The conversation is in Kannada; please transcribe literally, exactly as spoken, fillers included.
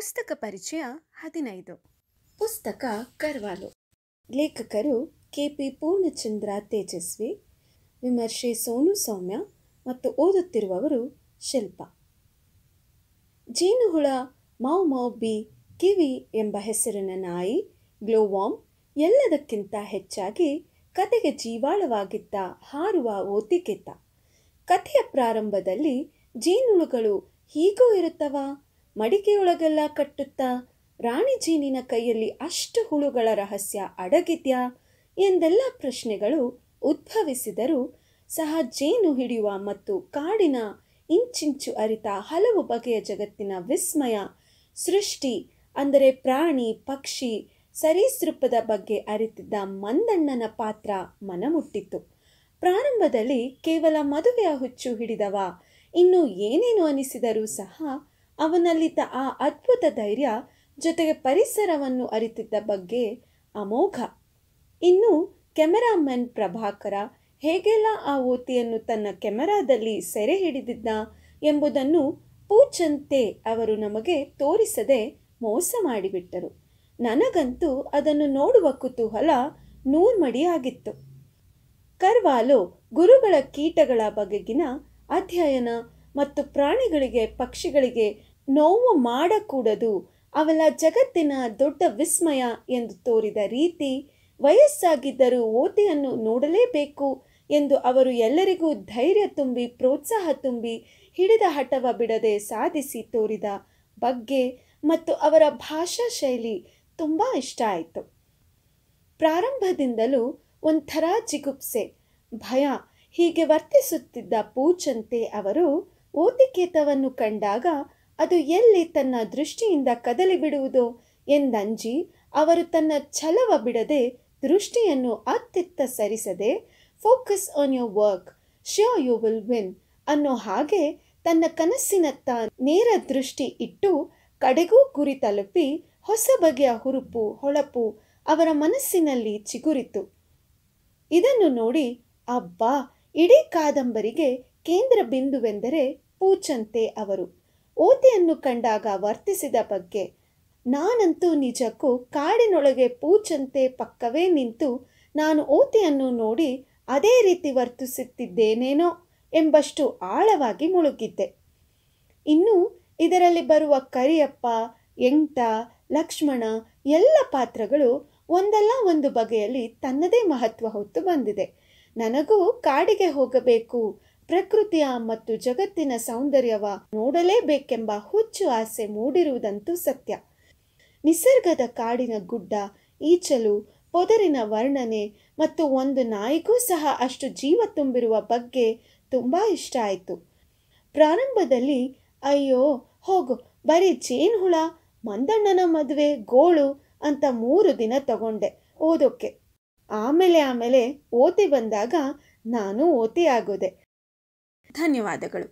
ಪುಸ್ತಕ ಪರಿಚಯ ಹದಿನೈದು. ಪುಸ್ತಕ ಕರ್ವಾಲೋ. ಲೇಖಕರು ಕೆ ಪಿ ಪೂರ್ಣಚಂದ್ರ ತೇಜಸ್ವಿ, ವಿಮರ್ಶೆ ಸೋನು ಸೌಮ್ಯ ಮತ್ತು ಓದುತ್ತಿರುವವರು ಶಿಲ್ಪ. ಜೇನುಹುಳ, ಮಾವು ಮಾವು ಬಿ, ಕಿವಿ ಎಂಬ ಹೆಸರಿನ ನಾಯಿ, ಗ್ಲೋವಾಮ್ ಎಲ್ಲದಕ್ಕಿಂತ ಹೆಚ್ಚಾಗಿ ಕತೆಗೆ ಜೀವಾಳವಾಗಿದ್ದ ಹಾರುವ ಓತಿಗೆತ್ತ. ಕಥೆಯ ಪ್ರಾರಂಭದಲ್ಲಿ ಜೇನುಳುಗಳು ಹೀಗೂ ಇರುತ್ತವಾ, ಮಡಿಕೆಯೊಳಗೆಲ್ಲ ಕಟ್ಟುತ್ತಾ, ರಾಣಿ ಜೇನಿನ ಕೈಯಲ್ಲಿ ಅಷ್ಟು ಹುಳುಗಳ ರಹಸ್ಯ ಅಡಗಿದ್ಯಾ ಎಂದೆಲ್ಲ ಪ್ರಶ್ನೆಗಳು ಉದ್ಭವಿಸಿದರೂ ಸಹ ಜೇನು ಹಿಡಿಯುವ ಮತ್ತು ಕಾಡಿನ ಇಂಚಿಂಚು ಅರಿತ ಹಲವು ಬಗೆಯ ಜಗತ್ತಿನ ವಿಸ್ಮಯ, ಸೃಷ್ಟಿ ಅಂದರೆ ಪ್ರಾಣಿ ಪಕ್ಷಿ ಸರೀಸೃಪದ ಬಗ್ಗೆ ಅರಿತಿದ್ದ ಮಂದಣ್ಣನ ಪಾತ್ರ ಮನಮುಟ್ಟಿತ್ತು. ಪ್ರಾರಂಭದಲ್ಲಿ ಕೇವಲ ಮದುವೆಯ ಹುಚ್ಚು ಹಿಡಿದವ ಇನ್ನೂ ಏನೇನು ಅನಿಸಿದರೂ ಸಹ ಅವನಲ್ಲಿದ್ದ ಆ ಅದ್ಭುತ ಧೈರ್ಯ ಜೊತೆಗೆ ಪರಿಸರವನ್ನು ಅರಿತಿದ್ದ ಬಗ್ಗೆ ಅಮೋಘ. ಇನ್ನು ಕೆಮೆರಾಮನ್ ಪ್ರಭಾಕರ ಹೇಗೆಲ್ಲ ಆ ಓತಿಯನ್ನು ತನ್ನ ಕೆಮೆರಾದಲ್ಲಿ ಸೆರೆ ಹಿಡಿದಿದ್ದ ಎಂಬುದನ್ನು ಪೂಚಂತೆ ಅವರು ನಮಗೆ ತೋರಿಸದೆ ಮೋಸ ಮಾಡಿಬಿಟ್ಟರು. ನನಗಂತೂ ಅದನ್ನು ನೋಡುವ ಕುತೂಹಲ ನೂರ್ಮಡಿಯಾಗಿತ್ತು. ಕರ್ವಾಲೋ ಗುರುಗಳ ಕೀಟಗಳ ಬಗೆಗಿನ ಅಧ್ಯಯನ ಮತ್ತು ಪ್ರಾಣಿಗಳಿಗೆ ಪಕ್ಷಿಗಳಿಗೆ ನೋವು ಮಾಡಕೂಡದು, ಅವಳ ಜಗತ್ತಿನ ದೊಡ್ಡ ವಿಸ್ಮಯ ಎಂದು ತೋರಿದ ರೀತಿ, ವಯಸ್ಸಾಗಿದ್ದರೂ ಓತಿಯನ್ನು ನೋಡಲೇಬೇಕು ಎಂದು ಅವರು ಎಲ್ಲರಿಗೂ ಧೈರ್ಯ ತುಂಬಿ ಪ್ರೋತ್ಸಾಹ ತುಂಬಿ ಹಿಡಿದ ಹಠವ ಬಿಡದೆ ಸಾಧಿಸಿ ತೋರಿದ ಬಗ್ಗೆ ಮತ್ತು ಅವರ ಭಾಷಾ ಶೈಲಿ ತುಂಬ ಇಷ್ಟ ಆಯಿತು. ಪ್ರಾರಂಭದಿಂದಲೂ ಒಂಥರ ಜಿಗುಪ್ಸೆ, ಭಯ ಹೀಗೆ ವರ್ತಿಸುತ್ತಿದ್ದ ಪೂಚಂತೆ ಅವರು ಓತಿಕೇತವನ್ನು ಕಂಡಾಗ ಅದು ಎಲ್ಲಿ ತನ್ನ ದೃಷ್ಟಿಯಿಂದ ಕದಲಿಬಿಡುವುದೋ ಎಂದಂಜಿ ಅವರು ತನ್ನ ಛಲವ ಬಿಡದೆ ದೃಷ್ಟಿಯನ್ನು ಅತ್ತಿತ್ತ ಸರಿಸದೆ focus on your work, sure you will win ಅನ್ನೋ ಹಾಗೆ ತನ್ನ ಕನಸಿನತ್ತ ನೇರ ದೃಷ್ಟಿ ಇಟ್ಟು ಕಡೆಗೂ ಗುರಿ ತಲುಪಿ ಹೊಸ ಬಗೆಯ ಹುರುಪು ಹೊಳಪು ಅವರ ಮನಸ್ಸಿನಲ್ಲಿ ಚಿಗುರಿತು. ಇದನ್ನು ನೋಡಿ ಅಬ್ಬಾ, ಇಡೀ ಕಾದಂಬರಿಗೆ ಕೇಂದ್ರ ಬಿಂದುವೆಂದರೆ ಪೂಚಂತೆ ಅವರು ಓತಿಯನ್ನು ಕಂಡಾಗ ವರ್ತಿಸಿದ ಬಗ್ಗೆ. ನಾನಂತೂ ನಿಜಕ್ಕೂ ಕಾಡಿನೊಳಗೆ ಪೂಚಂತೆ ಪಕ್ಕವೇ ನಿಂತು ನಾನು ಓತಿಯನ್ನು ನೋಡಿ ಅದೇ ರೀತಿ ವರ್ತಿಸುತ್ತಿದ್ದೇನೇನೋ ಎಂಬಷ್ಟು ಆಳವಾಗಿ ಮುಳುಗಿದ್ದೆ. ಇನ್ನು ಇದರಲ್ಲಿ ಬರುವ ಕರಿಯಪ್ಪ, ಎಂಟ, ಲಕ್ಷ್ಮಣ ಎಲ್ಲ ಪಾತ್ರಗಳು ಒಂದಲ್ಲ ಒಂದು ಬಗೆಯಲ್ಲಿ ತನ್ನದೇ ಮಹತ್ವ ಹೊತ್ತು ಬಂದಿದೆ. ನನಗೂ ಕಾಡಿಗೆ ಹೋಗಬೇಕು, ಪ್ರಕೃತಿಯ ಮತ್ತು ಜಗತ್ತಿನ ಸೌಂದರ್ಯವ ನೋಡಲೇಬೇಕೆಂಬ ಹುಚ್ಚು ಆಸೆ ಮೂಡಿರುವುದಂತೂ ಸತ್ಯ. ನಿಸರ್ಗದ ಕಾಡಿನ ಗುಡ್ಡ, ಈಚಲು, ಪೊದರಿನ ವರ್ಣನೆ ಮತ್ತು ಒಂದು ನಾಯಿಗೂ ಸಹ ಅಷ್ಟು ಜೀವ ತುಂಬಿರುವ ಬಗ್ಗೆ ತುಂಬ ಇಷ್ಟ ಆಯಿತು. ಪ್ರಾರಂಭದಲ್ಲಿ ಅಯ್ಯೋ ಹೋಗು, ಬರೀ ಜೇನುಹುಳ, ಮಂದಣ್ಣನ ಮದುವೆ, ಗೋಳು ಅಂತ ಮೂರು ದಿನ ತಗೊಂಡೆ ಓದೋಕ್ಕೆ. ಆಮೇಲೆ ಆಮೇಲೆ ಓತಿ ಬಂದಾಗ ನಾನು ಓತಿ ಆಗೋದೆ. ಧನ್ಯವಾದಗಳು.